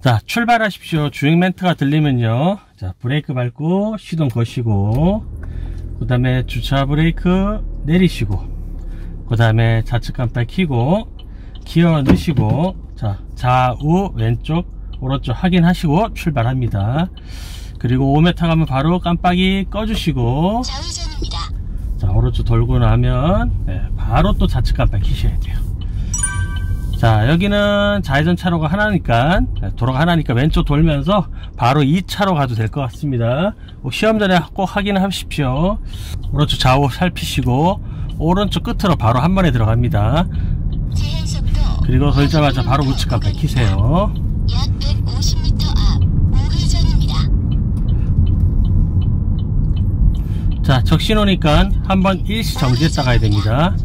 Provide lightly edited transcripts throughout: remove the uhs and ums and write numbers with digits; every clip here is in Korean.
자, 출발하십시오. 주행 멘트가 들리면요, 자, 브레이크 밟고 시동 거시고, 그 다음에 주차 브레이크 내리시고, 그 다음에 좌측 깜빡 켜고 기어 넣으시고, 자, 좌우 왼쪽 오른쪽 확인하시고 출발합니다. 그리고 5m 가면 바로 깜빡이 꺼주시고, 좌회전입니다. 자, 오른쪽 돌고 나면 바로 또 좌측 깜빡 켜셔야 돼요. 자, 여기는 좌회전 차로가 하나니까, 도로가 하나니까 왼쪽 돌면서 바로 2차로 가도 될 것 같습니다. 시험 전에 꼭 확인하십시오. 오른쪽 좌우 살피시고 오른쪽 끝으로 바로 한 번에 들어갑니다. 그리고 걸자마자 바로 우측 깜빡 켜세요. 약 150m 앞 우회전입니다. 자, 적신호니까 한번 일시 정지했다 가야 됩니다.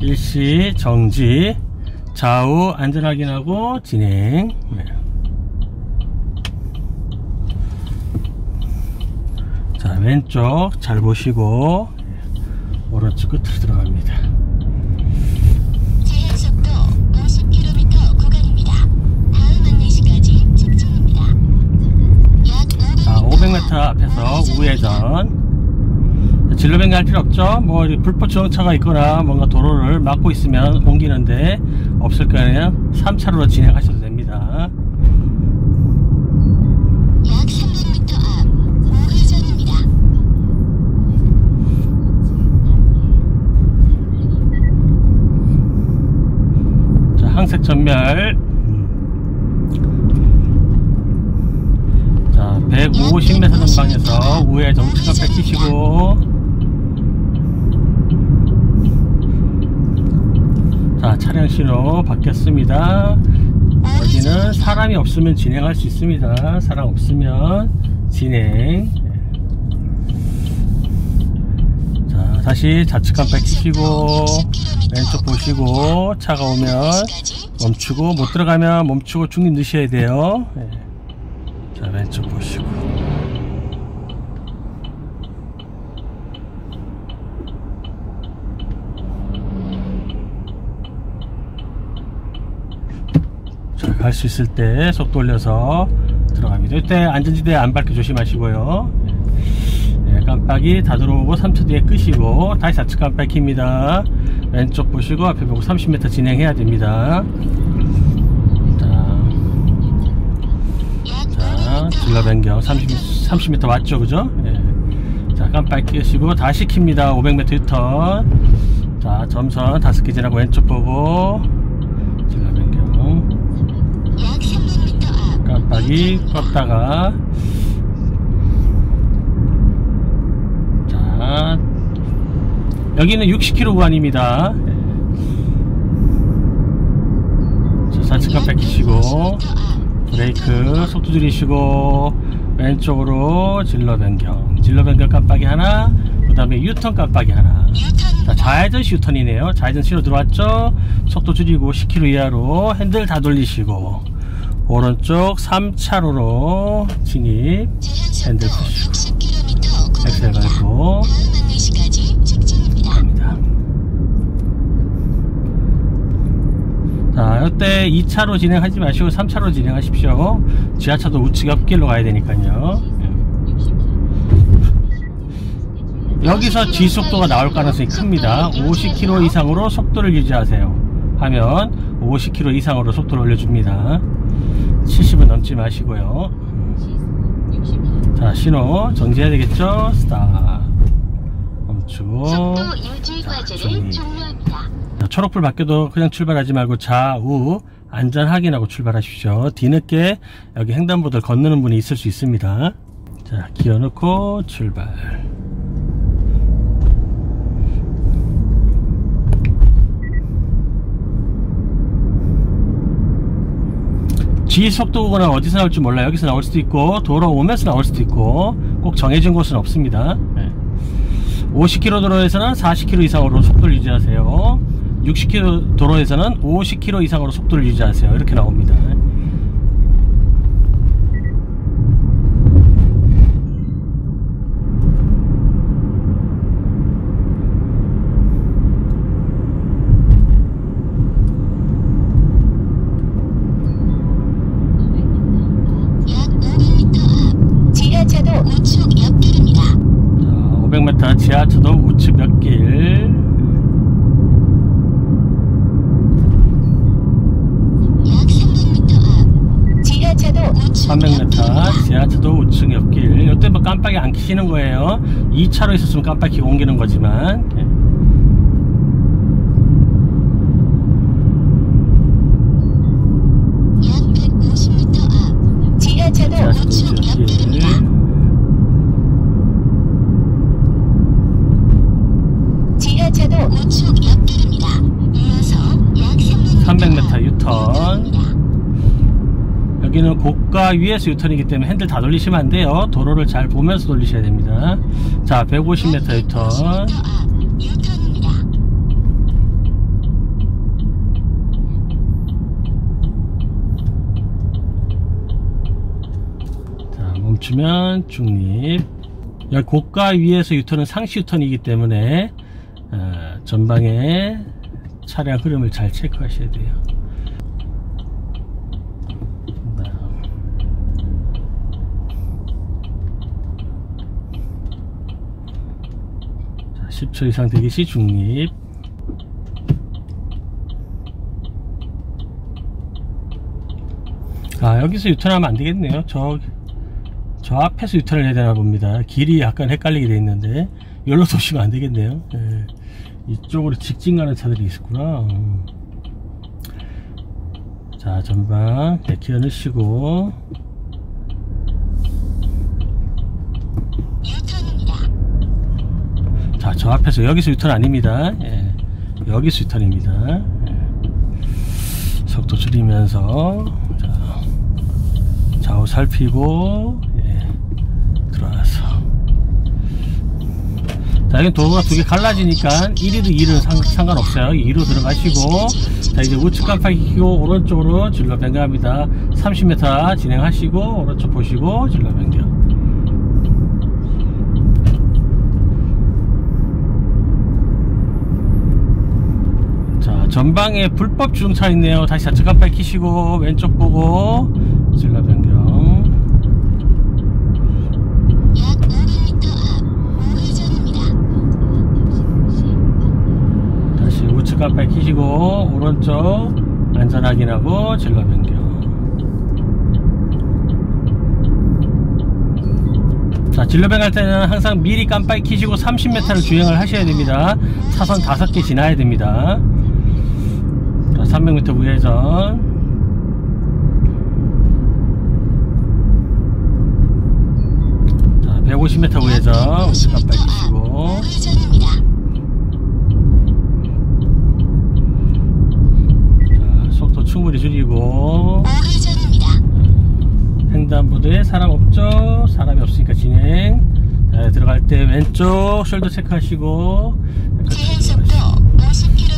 일시 정지, 좌우 안전 확인하고 진행. 자, 왼쪽 잘 보시고 오른쪽 끝으로 들어갑니다. 제한속도 50km 구간입니다. 다음 안내시까지 직진입니다. 약 500m, 자, 500m 앞에서 우회전. 진로변경 할 필요 없죠. 뭐 불법 주행차가 있거나 뭔가 도로를 막고 있으면 옮기는데, 없을 거에는 3차로로 진행하셔도 됩니다. 약 300m 앞 우회전입니다. 자, 항색 전멸. 자, 150m 전방에서 우회전 우측 깜빡 켜시고, 자, 차량 신호 바뀌었습니다. 여기는 사람이 없으면 진행할 수 있습니다. 사람 없으면 진행. 자, 다시 좌측 깜빡 켜시고 왼쪽 보시고, 차가 오면 멈추고, 못 들어가면 멈추고 중립 넣으셔야 돼요. 자, 왼쪽 보시고. 갈 수 있을 때 속도 올려서 들어갑니다. 이때 안전지대 안 밟게 조심하시고요. 네, 깜빡이 다 들어오고 3초 뒤에 끄시고 다시 좌측 깜빡이 킵니다. 왼쪽 보시고 앞에 보고 30m 진행해야 됩니다. 자, 진로 변경 30m 맞죠? 그죠? 네. 자, 깜빡이 끄시고 다시 킵니다. 500m 유턴. 자, 점선 5개 지나고 왼쪽 보고 진로 변경. 깜빡이 껐다가, 자, 여기는 60km 구간입니다. 자, 좌측 깜빡 켜시고 브레이크 속도 줄이시고 왼쪽으로 진로 변경, 진로 변경 깜빡이 하나, 그 다음에 유턴 깜빡이 하나. 자, 좌회전 시 유턴이네요. 좌회전 시로 들어왔죠. 속도 줄이고 10km 이하로 핸들 다 돌리시고 오른쪽 3차로로 진입, 핸들 푸시고 엑셀 밟고 갑니다. 자, 이때 2차로 진행하지 마시고 3차로 진행하십시오. 지하차도 우측 옆길로 가야 되니까요. 여기서 지속도가 나올 가능성이 큽니다. 50km 이상으로 속도를 유지하세요 하면 50km 이상으로 속도를 올려줍니다. 70은 넘지 마시고요. 자, 신호 정지해야 되겠죠? 스탑. 멈추고. 자, 초록불 바뀌어도 그냥 출발하지 말고 좌우 안전 확인하고 출발하십시오. 뒤늦게 여기 횡단보도를 건너는 분이 있을 수 있습니다. 자, 기어 넣고 출발. 지속도 구간은 어디서 나올지 몰라요. 여기서 나올 수도 있고 도로 오면서 나올 수도 있고, 꼭 정해진 곳은 없습니다. 50km 도로에서는 40km 이상으로 속도를 유지하세요. 60km 도로에서는 50km 이상으로 속도를 유지하세요. 이렇게 나옵니다. 500m 지하초동 우측벽길 약 300m 앞 지하차도 우측 300m 지하차도 우측 옆길. 이때 뭐 깜빡이 안 켜는 거예요. 2차로 있었으면 깜빡이 옮기는 거지만. 약 150m 앞 지하차도 우측 옆길입니다. 지하차도 우측 옆길입니다. 이어서 약 300m 유턴. 여기는 고가 위에서 유턴이기 때문에 핸들 다 돌리시면 안 돼요. 도로를 잘 보면서 돌리셔야 됩니다. 자, 150m 유턴. 150m 앞 유턴입니다. 자, 멈추면 중립. 여기 고가 위에서 유턴은 상시 유턴이기 때문에 전방에 차량 흐름을 잘 체크하셔야 돼요. 자, 10초 이상 대기 시 중립. 아, 여기서 유턴하면 안 되겠네요. 저 앞에서 유턴을 해야 되나 봅니다. 길이 약간 헷갈리게 돼 있는데 여기로 도시면 안 되겠네요. 네. 이쪽으로 직진 가는 차들이 있었구나. 자, 전방 기어 넣으시고 유턴입니다. 자, 저 앞에서 여기서 유턴 아닙니다. 예, 여기서 유턴입니다. 예. 속도 줄이면서 자, 좌우 살피고 예, 들어와서. 자, 여기 도로가 두 개 갈라지니까 1위도 2위는 상관없어요. 2위로 들어가시고, 자, 이제 우측 깜빡이 켜고 오른쪽으로 진로 변경합니다. 30m 진행하시고, 오른쪽 보시고, 진로 변경. 자, 전방에 불법 주중차 있네요. 다시 좌측 깜빡이 켜시고, 왼쪽 보고, 진로 변경. 우측 깜빡이 켜시고 오른쪽 안전 확인하고 진로 변경. 자, 진로 변경할 때는 항상 미리 깜빡이 켜시고 30m를 주행을 하셔야 됩니다. 차선 5개 지나야 됩니다. 자, 300m 우회전. 자, 150m 우회전. 우측 깜빡이 켜시고. 충분히 줄이고. 횡단보도에 사람 없죠? 사람이 없으니까 진행. 자, 들어갈 때 왼쪽 숄더 체크하시고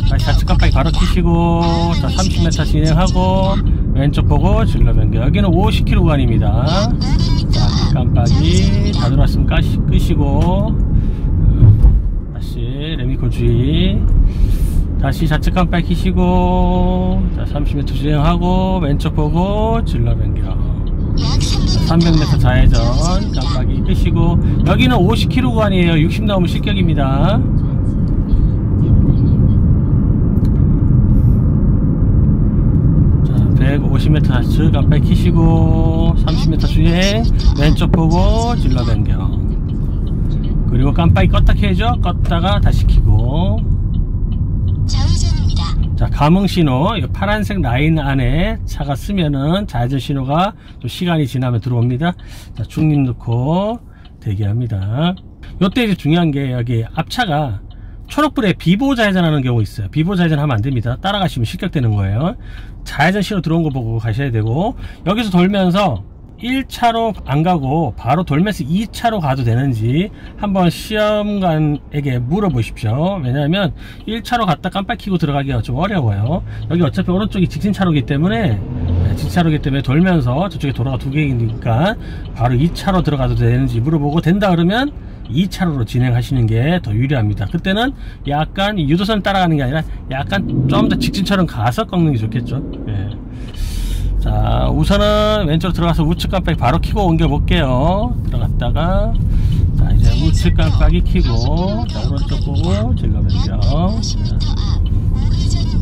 다시 좌측 깜빡이 바로 켜시고 30m 진행하고 왼쪽 보고 진로 변경. 여기는 50km 구간입니다. 자, 깜빡이 다 들어왔으면 끄시고 다시 레미콘 주의. 다시 좌측 깜빡이 켜시고, 자, 30m 주행하고 왼쪽 보고 진로 변경. 300m 좌회전 깜빡이 끄시고. 여기는 50km 구간이에요. 60 넘으면 실격입니다. 자, 150m 좌측 깜빡이 켜시고 30m 주행 왼쪽 보고 진로 변경. 그리고 깜빡이 껐다 켜야죠. 껐다가 다시 켜고. 자, 감흥신호, 이 파란색 라인 안에 차가 쓰면은 좌회전신호가 좀 시간이 지나면 들어옵니다. 자, 중립 넣고 대기합니다. 요때 이제 중요한 게 여기 앞차가 초록불에 비보 좌회전하는 경우 있어요. 비보 좌회전하면 안 됩니다. 따라가시면 실격되는 거예요. 좌회전신호 들어온 거 보고 가셔야 되고, 여기서 돌면서 1차로 안 가고 바로 돌면서 2차로 가도 되는지 한번 시험관에게 물어보십시오. 왜냐하면 1차로 갔다 깜빡이 켜고 들어가기가 좀 어려워요. 여기 어차피 오른쪽이 직진차로기 때문에 돌면서 저쪽에 도로가 두 개이니까 바로 2차로 들어가도 되는지 물어보고, 된다 그러면 2차로로 진행하시는 게 더 유리합니다. 그때는 약간 유도선 따라가는 게 아니라 약간 좀 더 직진처럼 가서 꺾는 게 좋겠죠. 예. 자, 우선은 왼쪽으로 들어가서 우측 깜빡이 바로 켜고 옮겨볼게요. 들어갔다가, 자, 이제 네, 우측 깜빡이 켜고, 자, 오른쪽 보고 즐거면서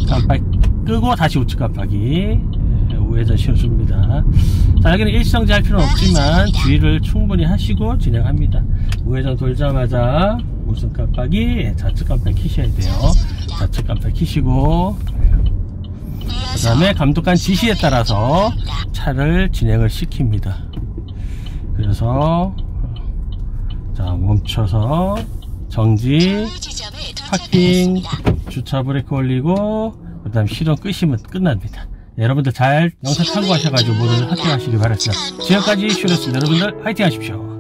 깜빡이 끄고 다시 우측 깜빡이 우회전 쉬어줍니다. 자, 여기는 일시정지 할 필요는 없지만 주의를 충분히 하시고 진행합니다. 우회전 돌자마자 우측 깜빡이, 좌측 깜빡이 켜셔야 돼요. 좌측 깜빡이 켜시고 그 다음에 감독관 지시에 따라서 차를 진행을 시킵니다. 그래서 자, 멈춰서 정지, 파킹, 주차 브레이크 올리고 그 다음 시동 끄시면 끝납니다. 여러분들 잘 영상 참고하셔가지고 모두 합격하시길 바랍니다. 지금까지 슈였습니다. 여러분들 화이팅 하십시오.